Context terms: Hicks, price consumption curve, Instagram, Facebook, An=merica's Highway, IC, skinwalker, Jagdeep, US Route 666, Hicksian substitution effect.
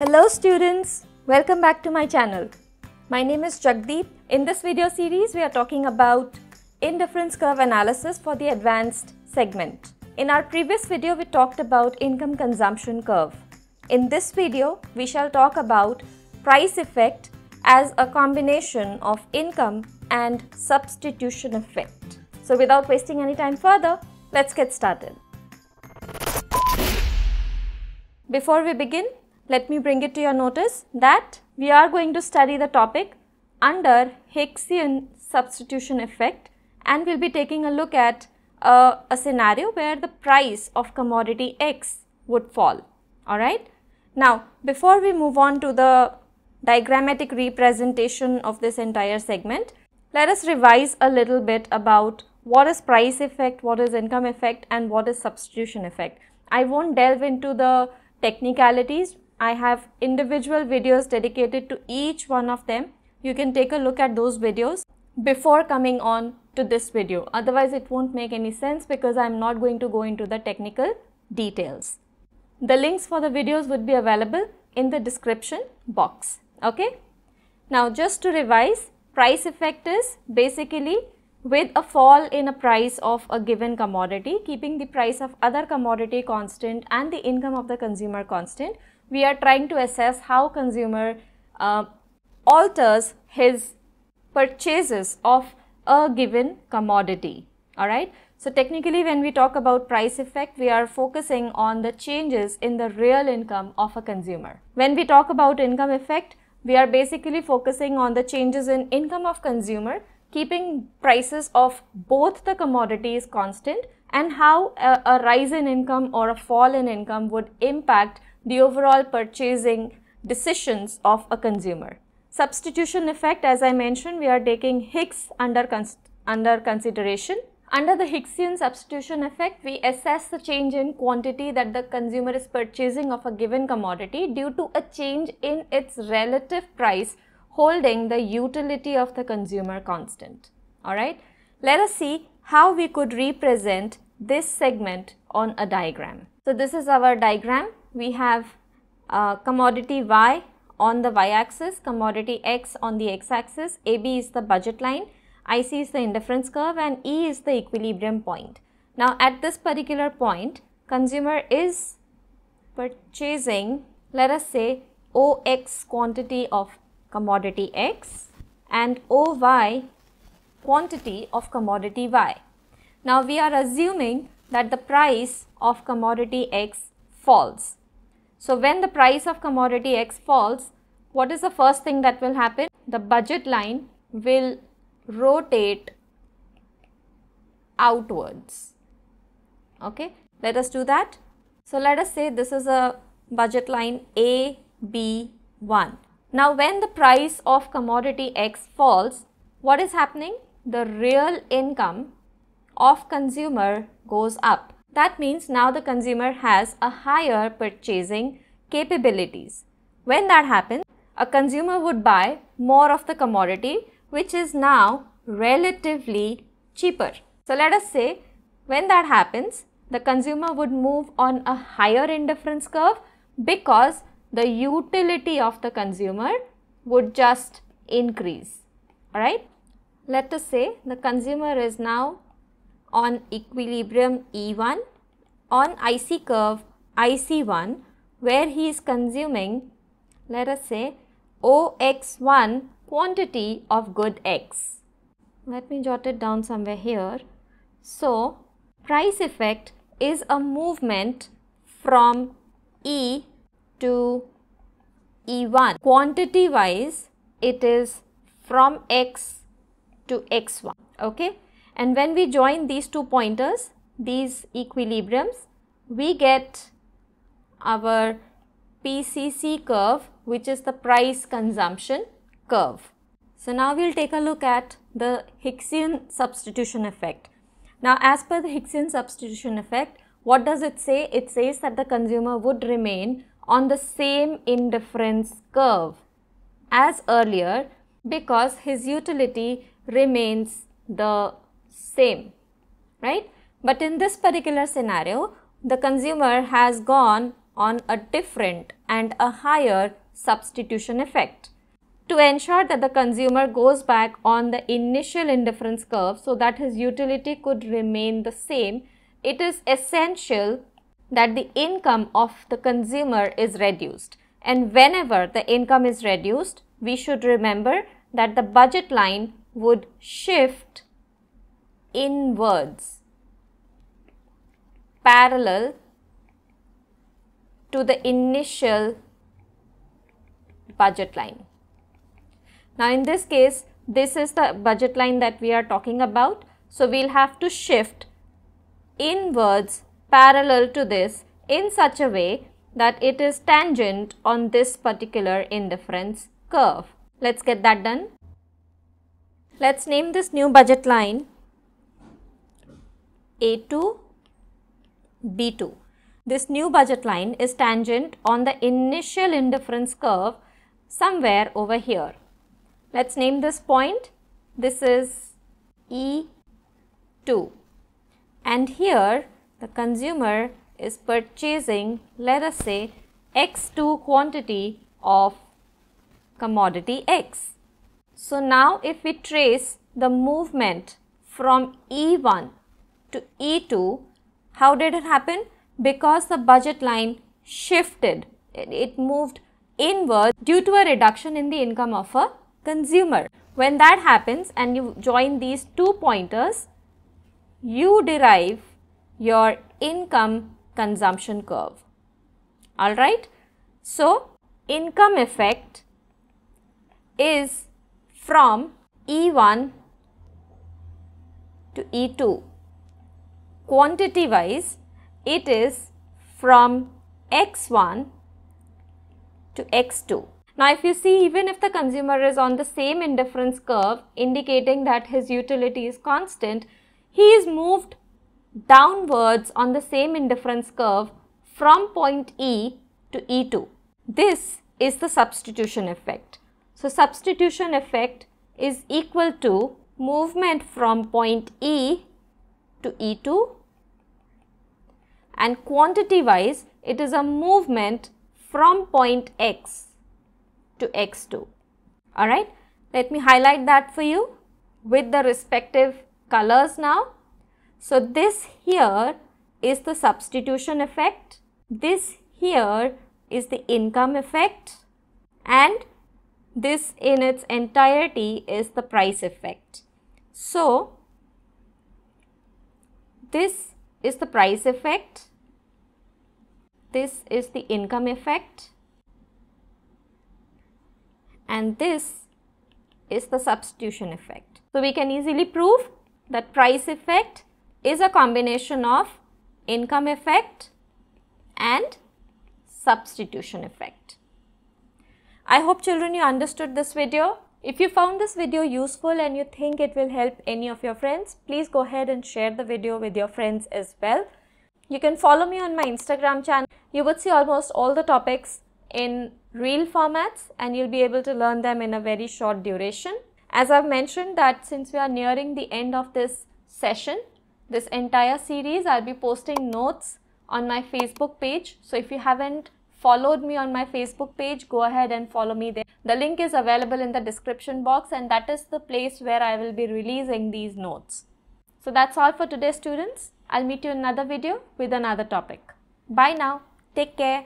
Hello students, welcome back to my channel. My name is Jagdeep. In this video series, we are talking about indifference curve analysis for the advanced segment. In our previous video, we talked about income consumption curve. In this video, we shall talk about price effect as a combination of income and substitution effect. So without wasting any time further, let's get started. Before we begin, let me bring it to your notice that we are going to study the topic under Hicksian substitution effect, and we'll be taking a look at a scenario where the price of commodity X would fall. Alright. Now, before we move on to the diagrammatic representation of this entire segment, let us revise a little bit about what is price effect, what is income effect, and what is substitution effect. I won't delve into the technicalities. I have individual videos dedicated to each one of them. You can take a look at those videos before coming on to this video. Otherwise, it won't make any sense because I'm not going to go into the technical details. The links for the videos would be available in the description box. Okay. Now, just to revise, price effect is basically with a fall in a price of a given commodity, keeping the price of other commodity constant and the income of the consumer constant, we are trying to assess how consumer alters his purchases of a given commodity. Alright. So technically, when we talk about price effect, we are focusing on the changes in the real income of a consumer. When we talk about income effect, we are basically focusing on the changes in income of consumer, keeping prices of both the commodities constant, and how a rise in income or a fall in income would impact the overall purchasing decisions of a consumer. Substitution effect, as I mentioned, we are taking Hicks under consideration. Under the Hicksian substitution effect, we assess the change in quantity that the consumer is purchasing of a given commodity due to a change in its relative price, holding the utility of the consumer constant. Alright, let us see how we could represent this segment on a diagram. So this is our diagram. We have commodity Y on the y-axis, commodity X on the x-axis, AB is the budget line, IC is the indifference curve, and E is the equilibrium point. Now at this particular point, consumer is purchasing, let us say, OX quantity of commodity X and OY quantity of commodity Y. Now we are assuming that the price of commodity X falls. So when the price of commodity X falls, what is the first thing that will happen? The budget line will rotate outwards. Okay, let us do that. So let us say this is a budget line AB1. Now, when the price of commodity X falls, what is happening? The real income of consumer goes up. That means now the consumer has a higher purchasing capabilities. When that happens, a consumer would buy more of the commodity, which is now relatively cheaper. So let us say when that happens, the consumer would move on a higher indifference curve because the utility of the consumer would just increase. Alright. Let us say the consumer is now on equilibrium E1 on IC curve IC1, where he is consuming, let us say, OX1 quantity of good X. Let me jot it down somewhere here. So price effect is a movement from E to E1. Quantity wise, it is from X to X1. Okay. And when we join these two pointers, these equilibriums, we get our PCC curve, which is the price consumption curve. So now we'll take a look at the Hicksian substitution effect. Now, as per the Hicksian substitution effect, what does it say? It says that the consumer would remain on the same indifference curve as earlier because his utility remains the same, right? But in this particular scenario, the consumer has gone on a different and a higher substitution effect to ensure that the consumer goes back on the initial indifference curve so that his utility could remain the same. It is essential that the income of the consumer is reduced, and whenever the income is reduced, we should remember that the budget line would shift inwards parallel to the initial budget line. Now in this case, this is the budget line that we are talking about. So we'll have to shift inwards parallel to this in such a way that it is tangent on this particular indifference curve. Let's get that done. Let's name this new budget line A2, B2. This new budget line is tangent on the initial indifference curve somewhere over here. Let's name this point. This is E2. And here the consumer is purchasing, let us say, X2 quantity of commodity X. So now if we trace the movement from E1 to E2, how did it happen? Because the budget line shifted, it moved inward due to a reduction in the income of a consumer. When that happens and you join these two pointers, you derive your income consumption curve. Alright, so income effect is from E1 to E2. Quantity wise, it is from X1 to X2. Now if you see, even if the consumer is on the same indifference curve, indicating that his utility is constant, he is moved downwards on the same indifference curve from point E to E2. This is the substitution effect. So substitution effect is equal to movement from point E to E2, and quantity wise it is a movement from point X to X2. Alright, let me highlight that for you with the respective colors now. So this here is the substitution effect, this here is the income effect, and this in its entirety is the price effect. So this is the price effect, this is the income effect, and this is the substitution effect. So we can easily prove that price effect is a combination of income effect and substitution effect. I hope children you understood this video. If you found this video useful and you think it will help any of your friends, please go ahead and share the video with your friends as well. You can follow me on my Instagram channel. You would see almost all the topics in real formats and you'll be able to learn them in a very short duration. As I've mentioned that since we are nearing the end of this session, this entire series, I'll be posting notes on my Facebook page. So if you haven't followed me on my Facebook page, go ahead and follow me there. The link is available in the description box, and that is the place where I will be releasing these notes. So that's all for today, students. I'll meet you in another video with another topic. Bye now. Take care.